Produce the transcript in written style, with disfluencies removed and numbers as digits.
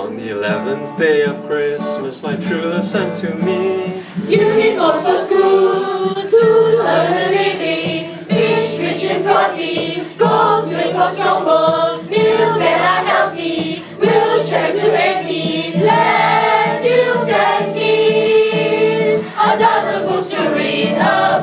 On the 11th day of Christmas, my true love sent to me unicorns for school, tools of the living, fish rich in protein, goals good for strong bones, meals that are healthy, wheelchair to make me, lettuce and peas, a dozen books to read.